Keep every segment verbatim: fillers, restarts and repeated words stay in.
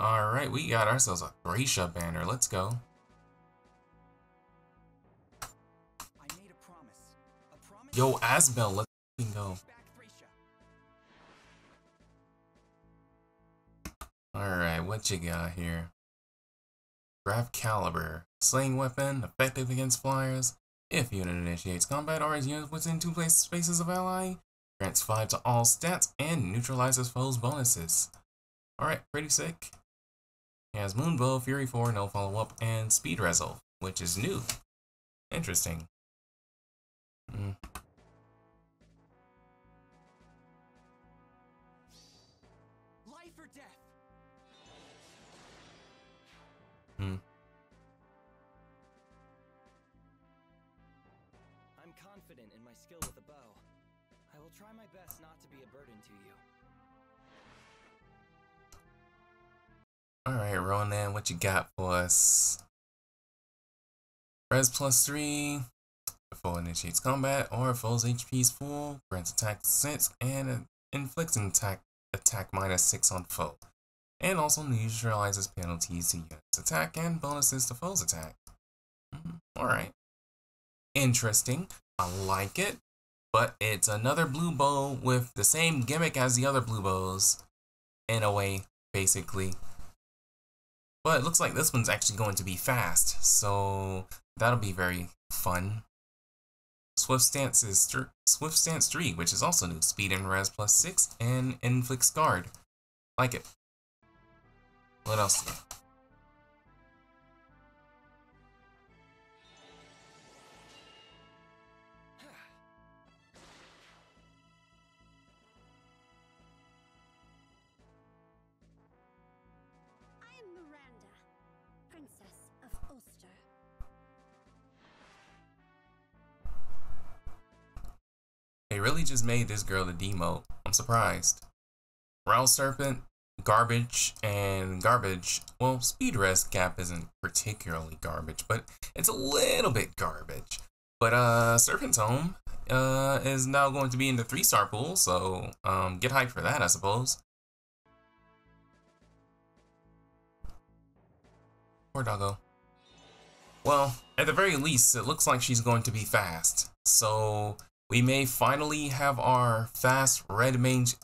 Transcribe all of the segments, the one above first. Alright, we got ourselves a Thracia banner. Let's go. I made a promise. A promise. Yo, Asbel, let's f***ing go. Alright, what you got here? Graf Caliber. Slaying weapon, effective against flyers. If unit initiates combat or is unit within two place spaces of ally, grants five to all stats and neutralizes foes' bonuses. Alright, pretty sick. He has Moonbow, Fury four, no follow-up, and Speed Resolve, which is new. Interesting. Mm. Life or death. Hmm. I'm confident in my skill with a bow. I will try my best not to be a burden to you. Alright, Ronan, what you got for us? Res plus three. The foe initiates combat, or foe's H P is full, grants attack six, and inflicts an attack attack minus six on foe. And also neutralizes penalties to units' attack and bonuses to foe's attack. Mm-hmm. Alright. Interesting. I like it. But it's another blue bow with the same gimmick as the other blue bows. In a way, basically. But it looks like this one's actually going to be fast, so that'll be very fun. Swift Stance is Swift Stance three, which is also new. Speed and Res plus six, and Inflict Guard. Like it. What else do we have? They really just made this girl the demote. I'm surprised. Ralph Serpent, garbage, and garbage. Well, Speed Res Cap isn't particularly garbage, but it's a little bit garbage. But uh, Serpent's Home uh, is now going to be in the three star pool, so um, get hyped for that, I suppose. Poor doggo. Well, at the very least, it looks like she's going to be fast, so we may finally have our fast red mage,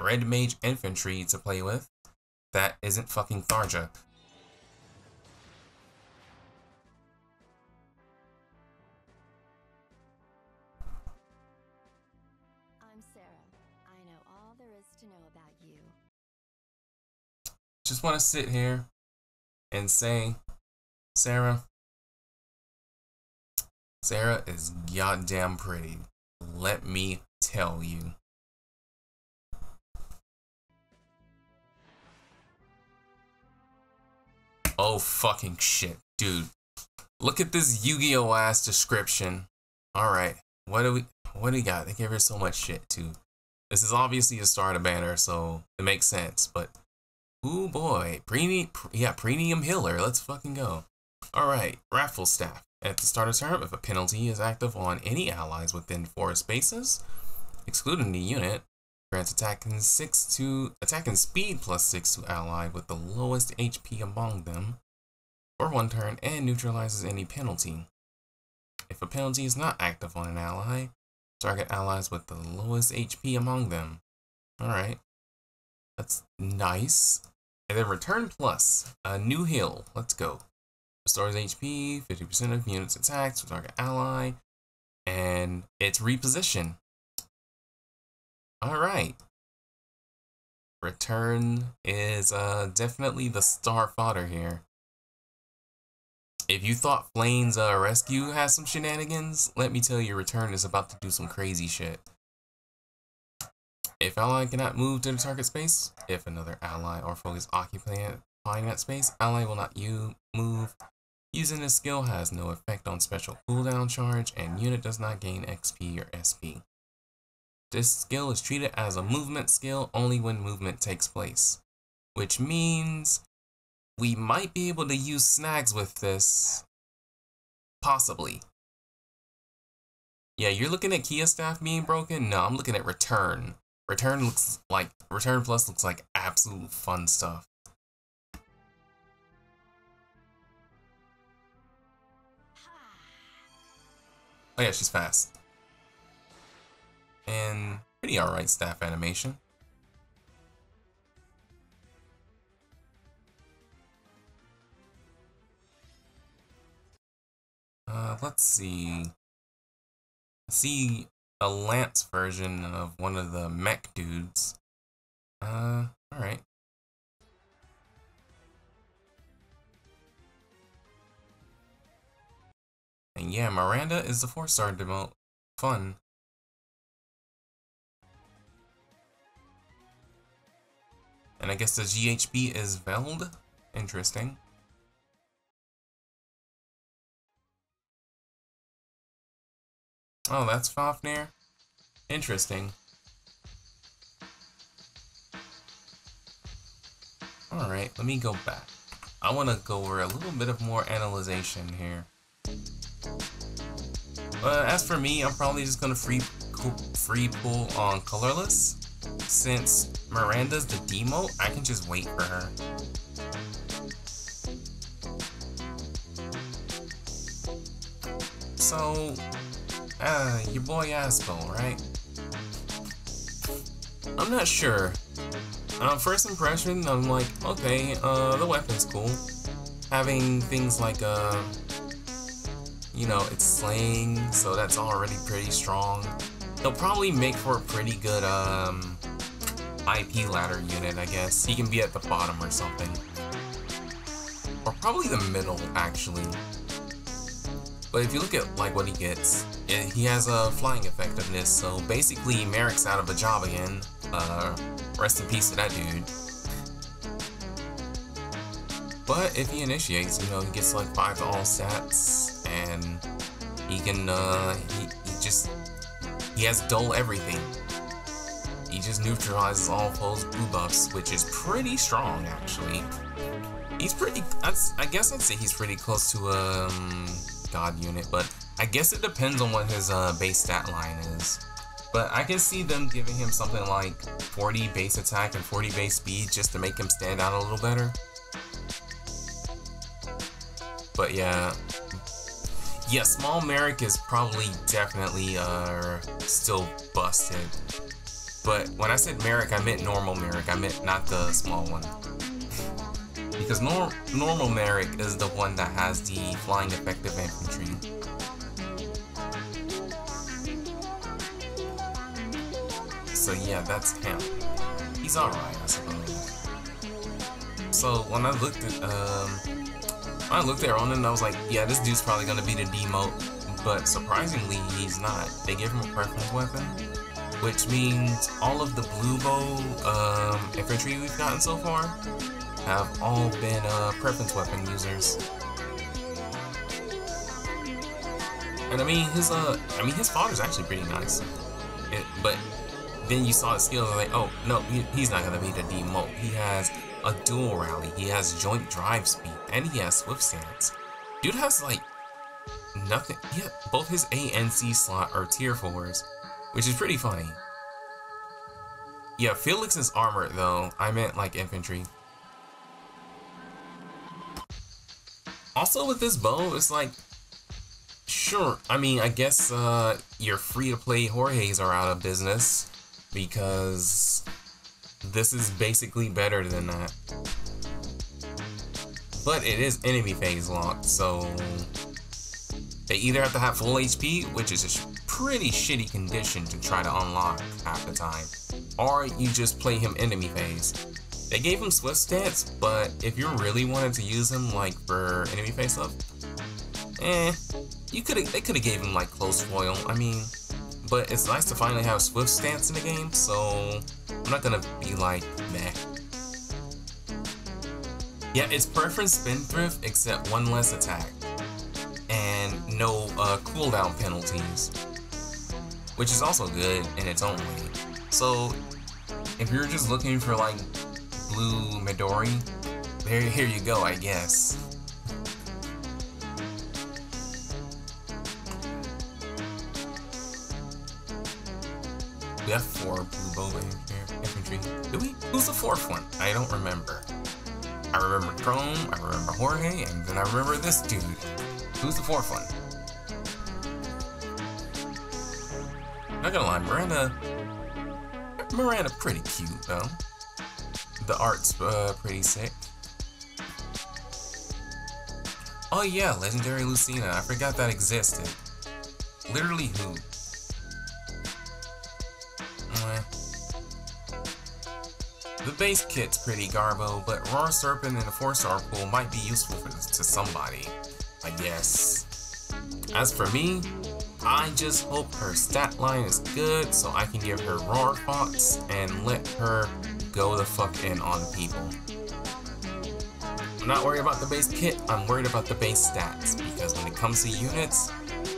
red mage infantry to play with. That isn't fucking Tharja. I'm Sarah. I know all there is to know about you. Just want to sit here and say, Sarah, Sarah is goddamn pretty. Let me tell you. Oh fucking shit, dude. Look at this Yu-Gi-Oh ass description. Alright, what do we what do we got? They gave her so much shit too. This is obviously a starter banner, so it makes sense, but ooh boy. Premium yeah, premium healer, let's fucking go. Alright, Raffle Staff. At the start of turn, if a penalty is active on any allies within four spaces, excluding the unit, grants attack and six to attack and speed plus six to ally with the lowest H P among them for one turn and neutralizes any penalty. If a penalty is not active on an ally, target allies with the lowest H P among them. Alright. That's nice. And then Return Plus, a new heal. Let's go. Restores H P, fifty percent of units attacked to target ally, and it's reposition. Alright. Return is uh, definitely the star fodder here. If you thought Flame's uh, Rescue has some shenanigans, let me tell you, Return is about to do some crazy shit. If ally cannot move to the target space, if another ally or foe is occupying that space, ally will not you move. Using this skill has no effect on special cooldown charge, and unit does not gain X P or S P. This skill is treated as a movement skill only when movement takes place, which means we might be able to use snags with this. Possibly. Yeah, you're looking at Kia Staff being broken? No, I'm looking at Return. Return looks like Return Plus looks like absolute fun stuff. Oh yeah, she's fast. And pretty alright staff animation. Uh, let's see. I see a Lance version of one of the mech dudes. Uh, alright. And yeah, Miranda is the four-star demo. Fun. And I guess the G H B is Veld. Interesting. Oh, that's Fafnir. Interesting. Alright, let me go back. I want to go over a little bit of more analyzation here. Uh, as for me, I'm probably just going to free, free pull on Colorless. Since Miranda's the demo, I can just wait for her. So, uh, your boy Aspo, right? I'm not sure. Uh, first impression, I'm like, okay, uh, the weapon's cool. Having things like, uh, you know, it's slaying, so that's already pretty strong. They'll probably make for a pretty good um, I P ladder unit, I guess. He can be at the bottom or something. Or probably the middle, actually. But if you look at like what he gets, it, he has a flying effectiveness, so basically Merrick's out of a job again. Uh, rest in peace to that dude. But if he initiates, you know, he gets like five to all stats, and he can, uh, he, he just... He has dull everything. He just neutralizes all foes' blue buffs, which is pretty strong, actually. He's pretty... I guess I'd say he's pretty close to a um, god unit, but I guess it depends on what his uh, base stat line is. But I can see them giving him something like forty base attack and forty base speed just to make him stand out a little better. But yeah... Yeah, Small Merrick is probably definitely uh, still busted. But when I said Merrick, I meant normal Merrick. I meant not the small one. Because nor normal Merrick is the one that has the flying effective infantry. So yeah, that's him. He's alright, I suppose. So when I looked at... Um, I looked at Ronan and I was like, yeah, this dude's probably gonna be the demote, but surprisingly, he's not. They gave him a preference weapon, which means all of the blue bow um, infantry we've gotten so far have all been uh, preference weapon users. And I mean, his uh, I mean, his fodder's actually pretty nice, it, but then you saw his skills and I was like, oh no, he, he's not gonna be the demote. He has a dual rally, he has joint drive speed, and he has Swift Stance. Dude has like nothing. Yeah, both his A and C slot are tier fours, which is pretty funny. Yeah, Felix is armored though. I meant like infantry. Also with this bow, it's like, sure, I mean, I guess uh, your free-to-play Jorge's are out of business because this is basically better than that. But it is enemy phase locked, so they either have to have full H P, which is a pretty shitty condition to try to unlock half the time, or you just play him enemy phase. They gave him Swift Stance, but if you really wanted to use him like for enemy phase stuff, eh, you could've, they could've gave him like close foil, I mean, but it's nice to finally have Swift Stance in the game, so I'm not gonna be like, meh. Yeah, it's preference spendthrift except one less attack and no uh, cooldown penalties, which is also good in its own way. So if you're just looking for like blue Midori, there, here you go, I guess. We have four blue bow infantry. Do we? Who's the fourth one? I don't remember. I remember Chrome, I remember Jorge, and then I remember this dude. Who's the fourth one? Not gonna lie, Miranda... Miranda pretty cute, though. The art's uh, pretty sick. Oh yeah, Legendary Lucina. I forgot that existed. Literally who? The base kit's pretty garbo, but Roar Serpent in a four star pool might be useful for, to somebody, I guess. As for me, I just hope her stat line is good so I can give her Roar Fox and let her go the fuck in on people. I'm not worried about the base kit, I'm worried about the base stats, because when it comes to units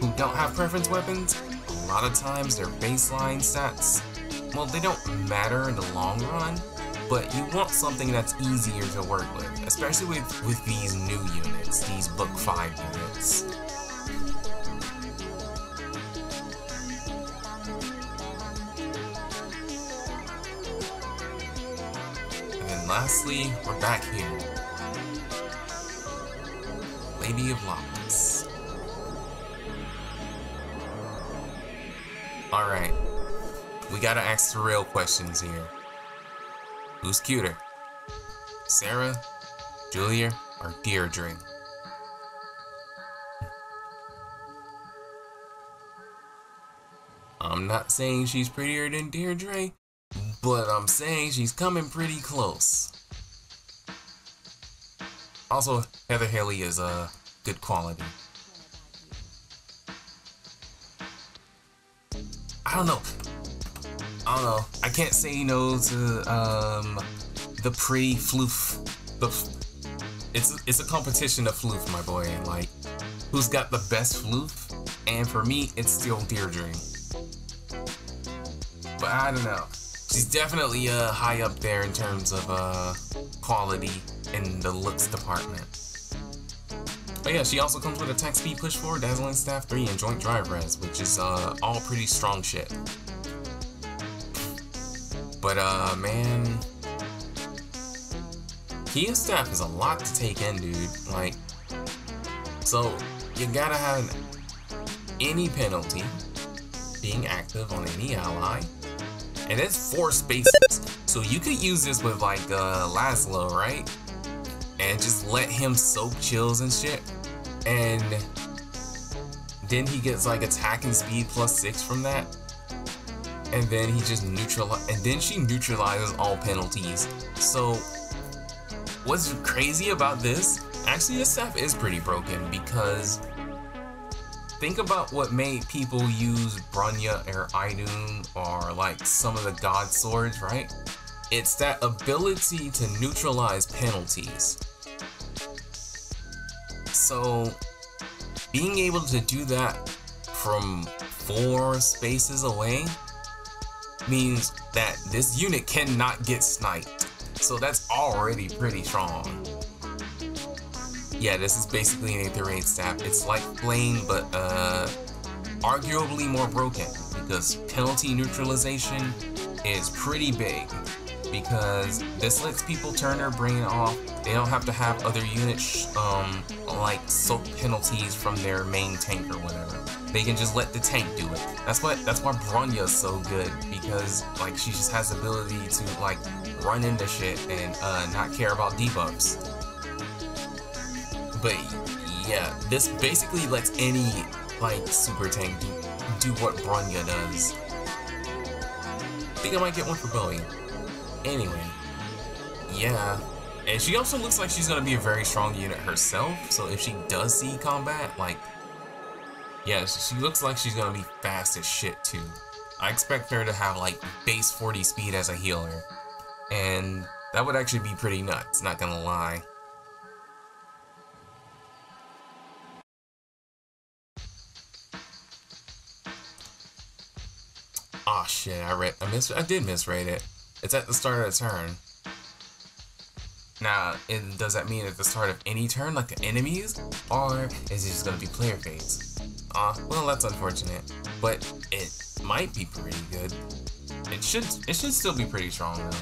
who don't have preference weapons, a lot of times their baseline stats, well, they don't matter in the long run. But you want something that's easier to work with, especially with, with these new units, these Book five units. And then lastly, we're back here. Lady of Locks. Alright, we gotta ask the real questions here. Who's cuter? Sarah, Julia, or Deirdre? I'm not saying she's prettier than Deirdre, but I'm saying she's coming pretty close. Also, Heather Haley is a uh, good quality. I don't know. I don't know. I can't say no to um, the pretty floof. The f it's it's a competition to floof, my boy. And like, who's got the best floof? And for me, it's still Deirdre. But I don't know. She's definitely uh, high up there in terms of uh, quality in the looks department. But yeah, she also comes with attack speed, push forward, dazzling staff three, and joint drive res, which is uh, all pretty strong shit. But, uh, man, Kia Staff is a lot to take in, dude. Like, so you gotta have any penalty being active on any ally, and it's four spaces. So you could use this with, like, uh, Laszlo, right? And just let him soak chills and shit. And then he gets, like, attack and speed plus six from that. And then he just neutralizes, and then she neutralizes all penalties. So what's crazy about this, actually this staff is pretty broken, because think about what made people use Branya or Idun or like some of the god swords, right? It's that ability to neutralize penalties. So being able to do that from four spaces away means that this unit cannot get sniped. So that's already pretty strong. Yeah, this is basically an eighth range staff. It's like Flame, but uh, arguably more broken, because penalty neutralization is pretty big, because this lets people turn their brain off. They don't have to have other units um, like soak penalties from their main tank or whatever. They can just let the tank do it. That's why that's why Branya's so good, because like she just has the ability to like run into shit and uh, not care about debuffs. But yeah, this basically lets any like super tank do, do what Branya does. I think I might get one for Bowie. Anyway, yeah. And she also looks like she's gonna be a very strong unit herself, so if she does see combat, like, yeah, she looks like she's gonna be fast as shit too. I expect her to have like base forty speed as a healer, and that would actually be pretty nuts, not gonna lie. Aw, oh, shit, I read, I mis I did misread it. It's at the start of the turn. Now, it, does that mean at the start of any turn, like the enemies, or is it just gonna be player phase? Ah, uh, well, that's unfortunate, but it might be pretty good. It should, it should still be pretty strong though.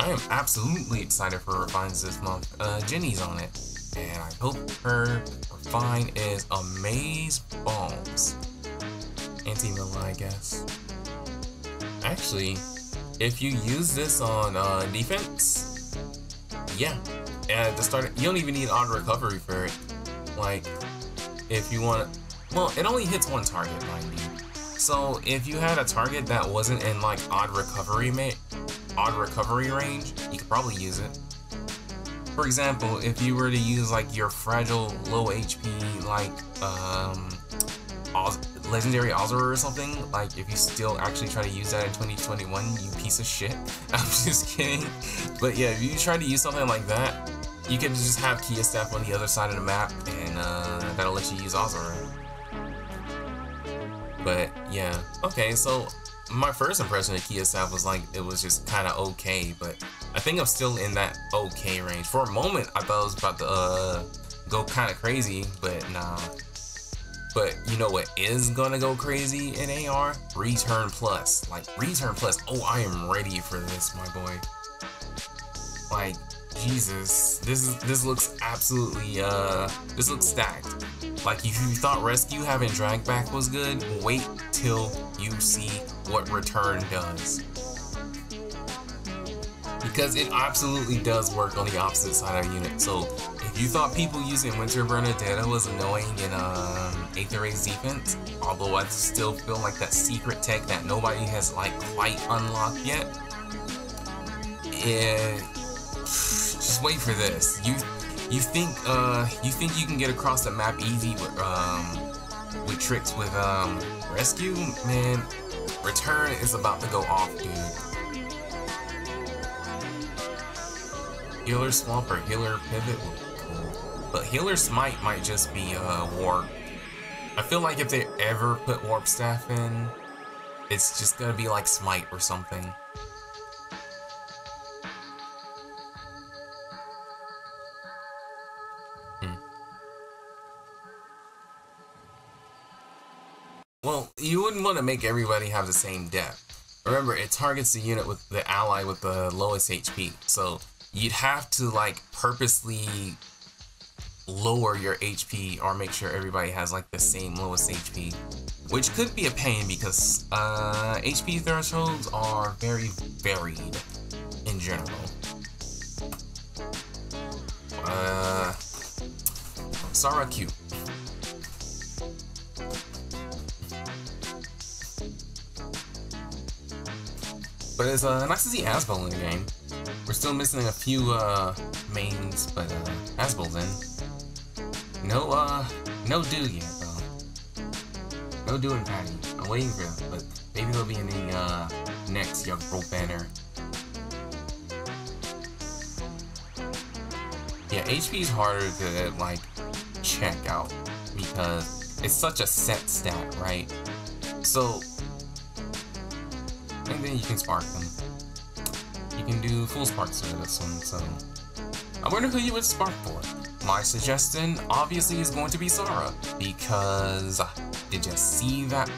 I am absolutely excited for Refines this month. Uh, Jenny's on it. and I hope her, her fine is Amaze Bombs. Anti-mill, I guess. Actually, if you use this on uh, defense, yeah, at the start, you don't even need auto recovery for it. Like, if you want, well, it only hits one target, mind you. So if you had a target that wasn't in like odd recovery mate, odd recovery range, you could probably use it. For example, if you were to use like your fragile, low H P, like um, Oz legendary Ozora or something, like if you still actually try to use that in twenty twenty-one, you piece of shit. I'm just kidding. But yeah, if you try to use something like that, you can just have Kia Staff on the other side of the map, and uh, that'll let you use Ozora. But yeah, okay, so my first impression of Kia Staff was like, it was just kind of okay, but I think I'm still in that okay range. For a moment, I thought I was about to uh, go kind of crazy, but nah. But you know what is gonna go crazy in A R? Return Plus. Like, Return Plus, oh, I am ready for this, my boy. Like, Jesus, this is this looks absolutely, uh, this looks stacked. Like, if you thought Rescue having drag back was good, wait till you see what Return does. Because it absolutely does work on the opposite side of the unit. So, if you thought people using Winter Bernadetta was annoying in um, eighth Air's defense, although I still feel like that secret tech that nobody has, like, quite unlocked yet, it... just wait for this. You you think uh you think you can get across the map easy with um with tricks with um Rescue? Man, Return is about to go off, dude. Healer Swamp or Healer Pivot would be cool, but Healer Smite might just be uh Warp. I feel like if they ever put Warp Staff in, it's just gonna be like Smite or something. Well, you wouldn't want to make everybody have the same death. Remember, it targets the unit with the ally with the lowest H P, so you'd have to like purposely lower your H P or make sure everybody has like the same lowest H P, which could be a pain because uh, H P thresholds are very varied in general. Uh, Sara Q. But it's uh, nice to see Asbel in the game. We're still missing a few uh, mains, but uh, Asbel's in. No, uh, no dude yet though. No dude in Patty. I'm waiting for them, but maybe they'll be in the uh, next Young Pro banner. Yeah, H P is harder to like check out because it's such a set stat, right? So. And then you can spark them. You can do full sparks for this one, so... I wonder who you would spark for. My suggestion, obviously, is going to be Sara. Because... did you see that?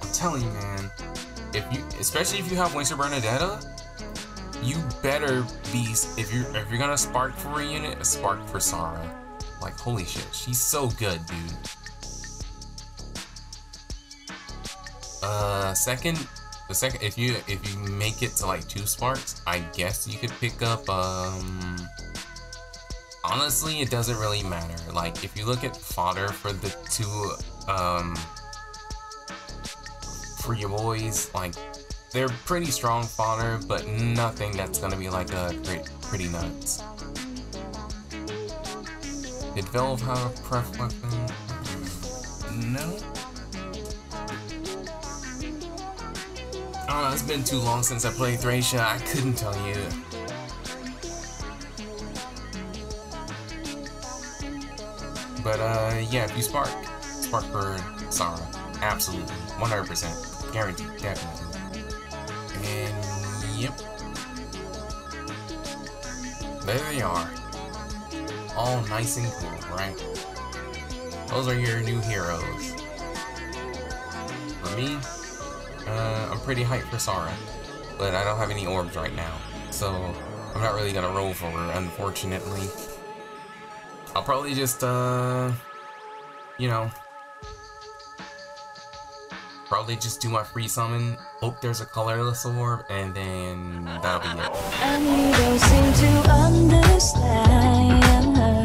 I'm telling you, man. If you, especially if you have Winter Bernadetta, you better be... If you're, if you're gonna spark for a unit, spark for Sara. Like, holy shit, she's so good, dude. Uh, second... The second, if you if you make it to like two sparks, I guess you could pick up. Um, honestly, it doesn't really matter. Like if you look at fodder for the two, um, for your boys, like they're pretty strong fodder, but nothing that's gonna be like a pretty, pretty nuts. Did Veld have a pref weapon? No. I don't know, it's been too long since I played Thracia, I couldn't tell you. But uh, yeah, if you spark, spark for Sara, absolutely, one hundred percent, guaranteed, definitely. And yep. There they are. All nice and cool, right? Those are your new heroes. For me, Uh, I'm pretty hyped for Sara, but I don't have any orbs right now, so I'm not really gonna roll for her, unfortunately. I'll probably just, uh, you know, probably just do my free summon, hope there's a colorless orb, and then that'll be it. And you don't seem to understand her.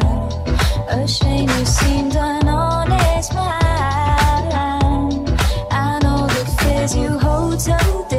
A shame you seemed an honest man. And all the fears you hold to